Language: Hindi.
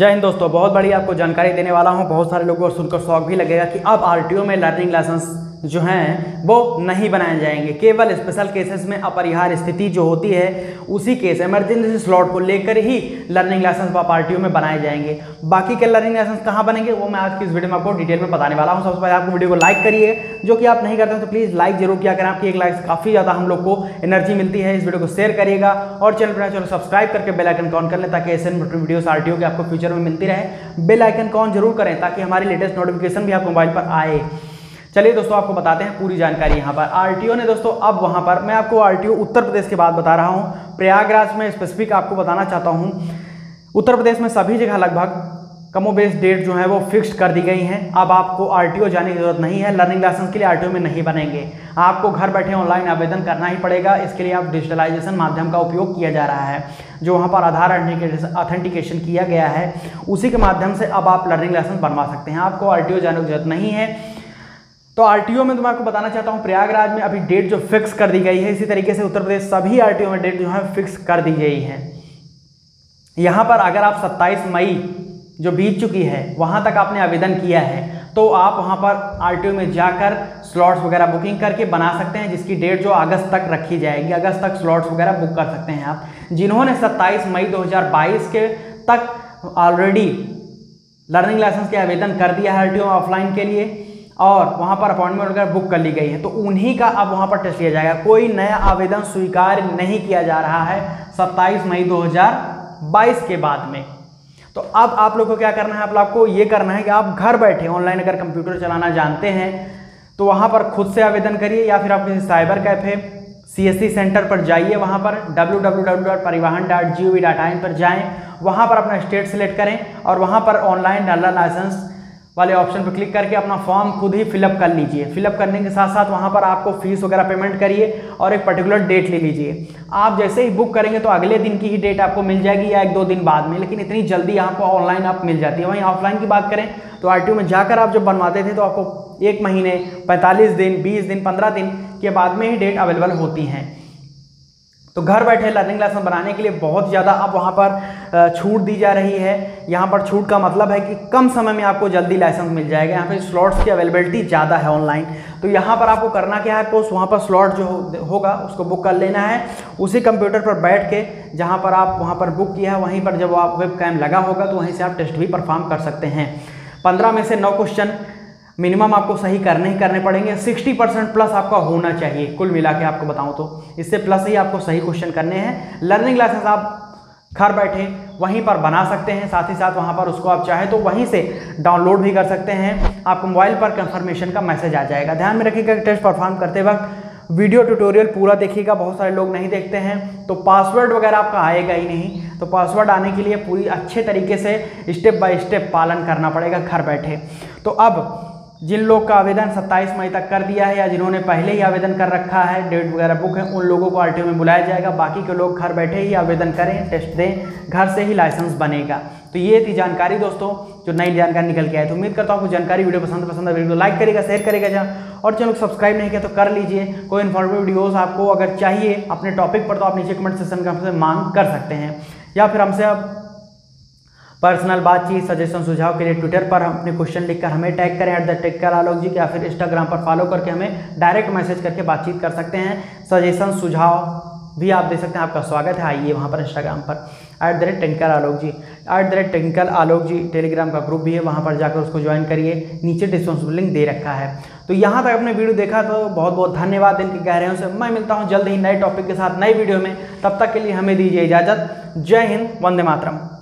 जय हिंद दोस्तों, बहुत बड़ी आपको जानकारी देने वाला हूं। बहुत सारे लोगों को सुनकर शौक भी लगेगा कि अब आरटीओ में लर्निंग लाइसेंस जो हैं वो नहीं बनाए जाएंगे, केवल स्पेशल केसेस में अपरिहार्य स्थिति जो होती है उसी केस इमरजेंसी स्लॉट को लेकर ही लर्निंग लाइसेंस आप आरटीओ में बनाए जाएंगे। बाकी के लर्निंग लाइसेंस कहाँ बनेंगे वो मैं आज की इस वीडियो में आपको डिटेल में बताने वाला हूँ। सबसे पहले आपको वीडियो को लाइक करिए, जो कि आप नहीं करते हैं तो प्लीज़ लाइक जरूर किया करें। आपकी एक लाइक काफ़ी ज़्यादा हम लोग को एनर्जी मिलती है। इस वीडियो को शेयर करिएगा और चैनल पर चलो सब्सक्राइब करके बेल आइकन को ऑन कर लें ताकि ऐसे वीडियोस आरटीओ के आपको फ्यूचर में मिलती रहे। बेल आइकन को ऑन जरूर करें ताकि हमारी लेटेस्ट नोटिफिकेशन भी आपके मोबाइल पर आए। चलिए दोस्तों, आपको बताते हैं पूरी जानकारी यहाँ पर आरटीओ ने। दोस्तों अब वहाँ पर मैं आपको आरटीओ उत्तर प्रदेश के बाद बता रहा हूँ, प्रयागराज में स्पेसिफिक आपको बताना चाहता हूँ। उत्तर प्रदेश में सभी जगह लगभग कमोबेश डेट जो है वो फिक्स्ड कर दी गई हैं। अब आपको आरटीओ जाने की ज़रूरत नहीं है, लर्निंग लाइसेंस के लिए आरटीओ में नहीं बनेंगे। आपको घर बैठे ऑनलाइन आवेदन करना ही पड़ेगा। इसके लिए आप डिजिटलाइजेशन माध्यम का उपयोग किया जा रहा है, जो वहाँ पर आधार ऑथेंटिकेशन किया गया है, उसी के माध्यम से अब आप लर्निंग लाइसेंस बनवा सकते हैं। आपको आरटीओ जाने की जरूरत नहीं है। तो आरटीओ में तो मैं आपको बताना चाहता हूँ प्रयागराज में अभी डेट जो फिक्स कर दी गई है, इसी तरीके से उत्तर प्रदेश सभी आरटीओ में डेट जो है फिक्स कर दी गई है। यहाँ पर अगर आप 27 मई जो बीत चुकी है वहाँ तक आपने आवेदन किया है तो आप वहाँ पर आरटीओ में जाकर स्लॉट्स वगैरह बुकिंग करके बना सकते हैं, जिसकी डेट जो अगस्त तक रखी जाएगी। अगस्त तक स्लॉट्स वगैरह बुक कर सकते हैं आप। जिन्होंने 27 मई 2022 के तक ऑलरेडी लर्निंग लाइसेंस के आवेदन कर दिया है आरटीओ ऑफलाइन के लिए और वहाँ पर अपॉइंटमेंट वगैरह बुक कर ली गई है तो उन्हीं का अब वहाँ पर टेस्ट लिया जाएगा। कोई नया आवेदन स्वीकार नहीं किया जा रहा है 27 मई 2022 के बाद में। तो अब आप लोगों को क्या करना है, आप लोग को ये करना है कि आप घर बैठे ऑनलाइन अगर कंप्यूटर चलाना जानते हैं तो वहाँ पर खुद से आवेदन करिए या फिर आप किसी साइबर कैफे CSC सेंटर पर जाइए। वहाँ पर www.parivahan.gov.in पर जाएं, वहाँ पर अपना स्टेट सेलेक्ट करें और वहाँ पर ऑनलाइन लर्निंग लाइसेंस वाले ऑप्शन पर क्लिक करके अपना फॉर्म खुद ही फिलअप कर लीजिए। फिलअप करने के साथ साथ वहाँ पर आपको फीस वगैरह पेमेंट करिए और एक पर्टिकुलर डेट ले लीजिए। आप जैसे ही बुक करेंगे तो अगले दिन की ही डेट आपको मिल जाएगी या 1-2 दिन बाद में, लेकिन इतनी जल्दी आपको ऑनलाइन आप मिल जाती है। वहीं ऑफलाइन की बात करें तो आरटीओ में जाकर आप जब बनवाते थे तो आपको 1 महीने, 45 दिन, 20 दिन, 15 दिन के बाद में ही डेट अवेलेबल होती हैं। तो घर बैठे लर्निंग लाइसेंस बनाने के लिए बहुत ज़्यादा अब वहाँ पर छूट दी जा रही है। यहाँ पर छूट का मतलब है कि कम समय में आपको जल्दी लाइसेंस मिल जाएगा। यहाँ पे स्लॉट्स की अवेलेबिलिटी ज़्यादा है ऑनलाइन, तो यहाँ पर आपको करना क्या है, आपको वहाँ पर स्लॉट जो होगा उसको बुक कर लेना है उसी कंप्यूटर पर बैठ के, जहाँ पर आप वहाँ पर बुक किया है वहीं पर जब आप वेब कैम लगा होगा तो वहीं से आप टेस्ट भी परफॉर्म कर सकते हैं। 15 में से 9 क्वेश्चन मिनिमम आपको सही करने ही करने पड़ेंगे। 60% प्लस आपका होना चाहिए। कुल मिला के आपको बताऊं तो इससे प्लस ही आपको सही क्वेश्चन करने हैं। लर्निंग लाइसेंस आप घर बैठे वहीं पर बना सकते हैं, साथ ही साथ वहां पर उसको आप चाहे तो वहीं से डाउनलोड भी कर सकते हैं। आपको मोबाइल पर कंफर्मेशन का मैसेज आ जाएगा। ध्यान में रखिएगा कि टेस्ट परफॉर्म करते वक्त वीडियो ट्यूटोरियल पूरा देखिएगा। बहुत सारे लोग नहीं देखते हैं तो पासवर्ड वगैरह आपका आएगा ही नहीं, तो पासवर्ड आने के लिए पूरी अच्छे तरीके से स्टेप बाय स्टेप पालन करना पड़ेगा घर बैठे। तो अब जिन लोग का आवेदन 27 मई तक कर दिया है या जिन्होंने पहले ही आवेदन कर रखा है, डेट वगैरह बुक है, उन लोगों को आरटीओ में बुलाया जाएगा। बाकी के लोग घर बैठे ही आवेदन करें, टेस्ट दें, घर से ही लाइसेंस बनेगा। तो ये थी जानकारी दोस्तों, जो नई जानकारी निकल के आई। तो उम्मीद करता हूँ आपको जानकारी वीडियो पसंद है। वीडियो लाइक करेगा, शेयर करेगा और चैनल को सब्सक्राइब नहीं किया तो कर लीजिए। कोई इन्फॉर्मेटिव वीडियोज़ आपको अगर चाहिए अपने टॉपिक पर तो आप नीचे कमेंट सेक्शन में हमसे मांग कर सकते हैं या फिर हमसे आप पर्सनल बातचीत, सजेशन, सुझाव के लिए ट्विटर पर अपने क्वेश्चन लिखकर हमें टैग करें @thetinkeralogji या फिर इंस्टाग्राम पर फॉलो करके हमें डायरेक्ट मैसेज करके बातचीत कर सकते हैं। सजेशन, सुझाव भी आप दे सकते हैं, आपका स्वागत है। आइए वहाँ पर इंस्टाग्राम पर @thetinkeralogji टेलीग्राम का ग्रुप भी है, वहाँ पर जाकर उसको ज्वाइन करिए। नीचे डिस्क्रिप्शन लिंक दे रखा है। तो यहाँ तक आपने वीडियो देखा तो बहुत बहुत धन्यवाद। दिल की गहराइयों से मैं मिलता हूँ जल्द ही नए टॉपिक के साथ नई वीडियो में। तब तक के लिए हमें दीजिए इजाज़त। जय हिंद, वंदे मातरम।